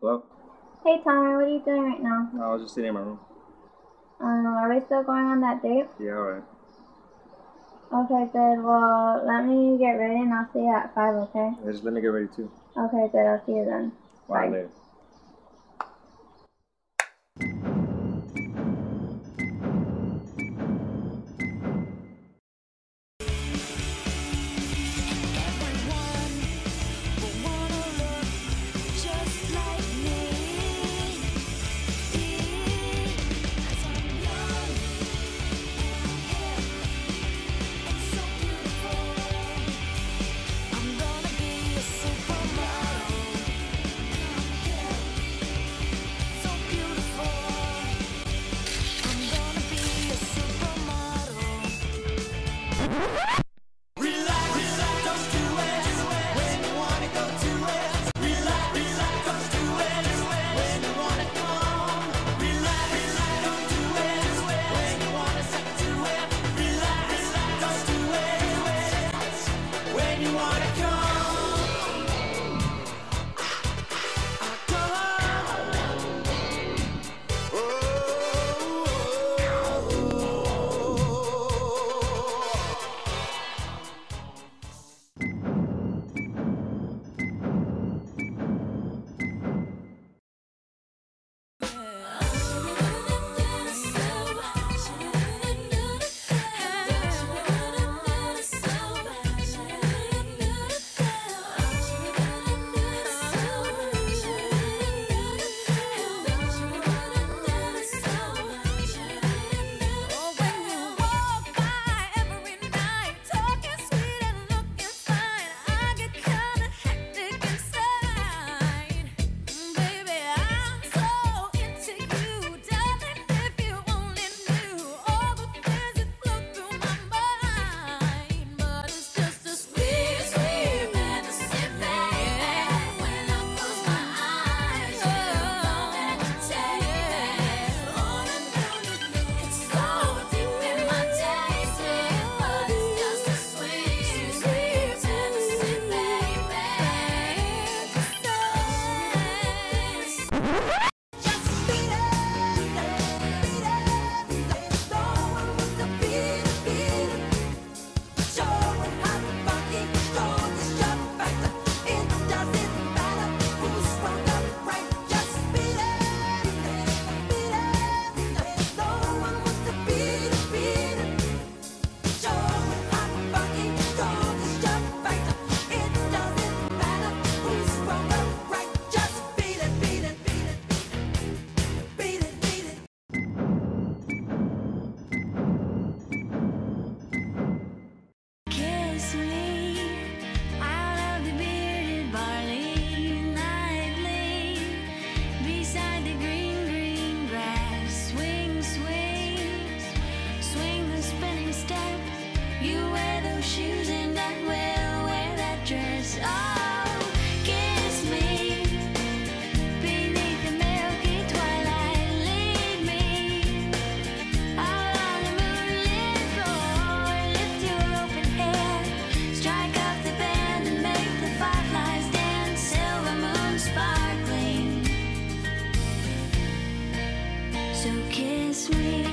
Hello? Hey, Tommy, what are you doing right now? I was just sitting in my room. Are we still going on that date? Yeah, alright. Okay, good. Well, let me get ready and I'll see you at 5, okay? Yeah, just let me get ready too. Okay, good. I'll see you then. Bye. Bye. Later. So kiss me.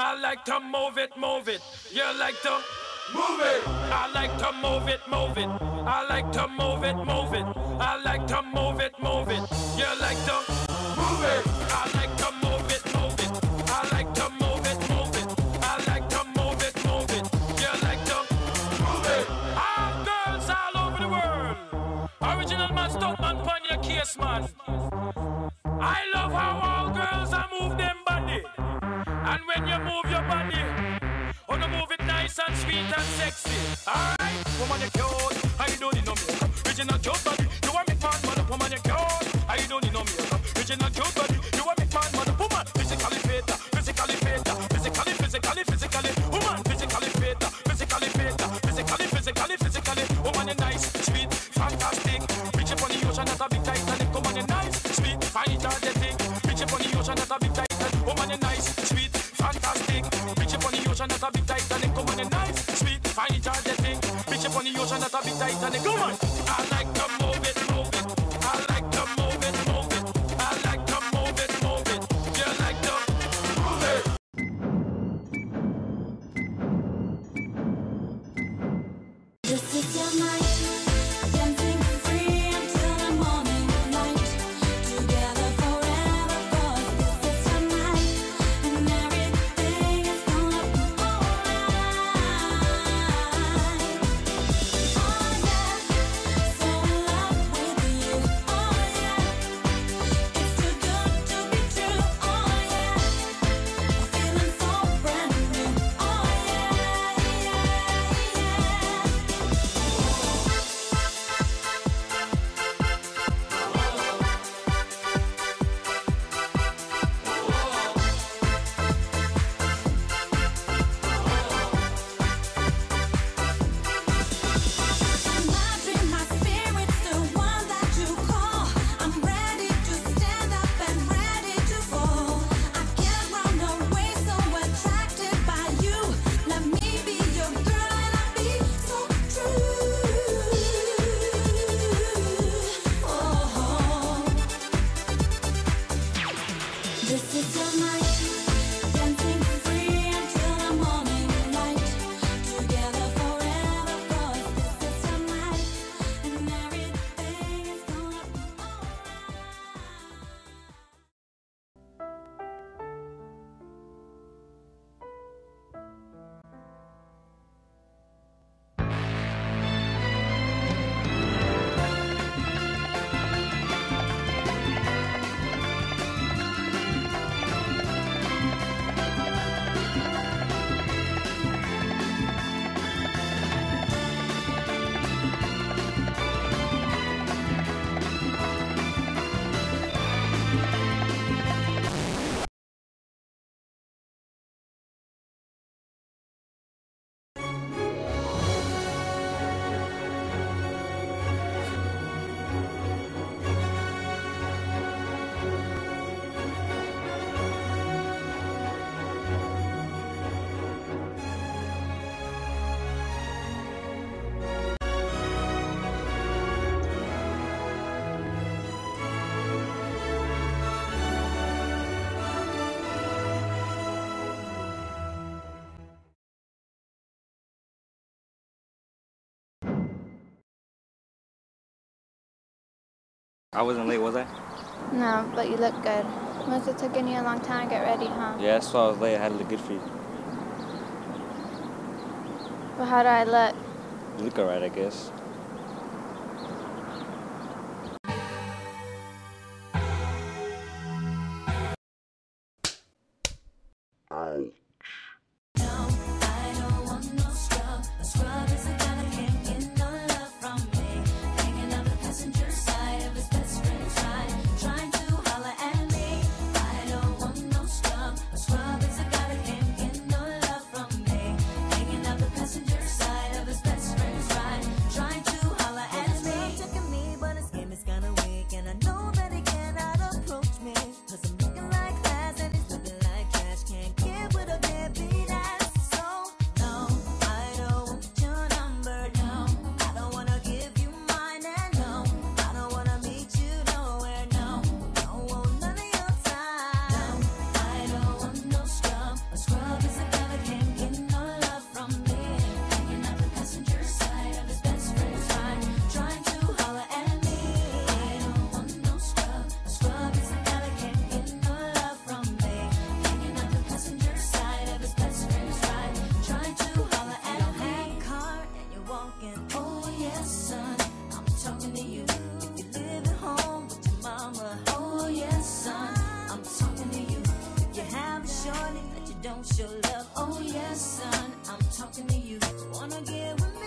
I like to move it, you like to move it. I like to move it, I like to move it, I like to move it, you like to Man. I love how all girls are move them body, and when you move your body, wanna move it nice and sweet and sexy. Alright, woman you cute, I don't need no makeup. Original cute body, you want me part mother. Woman you cute, I don't need no makeup. Original cute body, you want me part mother. Woman, physically fit, physically fit, physically, physically, physically. Woman, physically fit, physically fit, physically, physically, physically. Woman you nice, sweet, fantastic. Bitch upon the ocean at a big time. A big titan, woman and nice, sweet, fantastic. Bitch upon the ocean that a big titan, come on and nice, sweet, find it hard to think. Bitch upon the ocean that a big titan, come on. I like to move it, move it. I like to move it, move it. I like to move it, move it. You like to move it. This is your night. I wasn't late, was I? No, but you look good. Must have taken you a long time to get ready, huh? Yeah, that's why I was late. I had to look good for you. Well, how do I look? You look alright, I guess. Ow. Trying don't show love. Oh yes, son, I'm talking to you. Wanna get with me?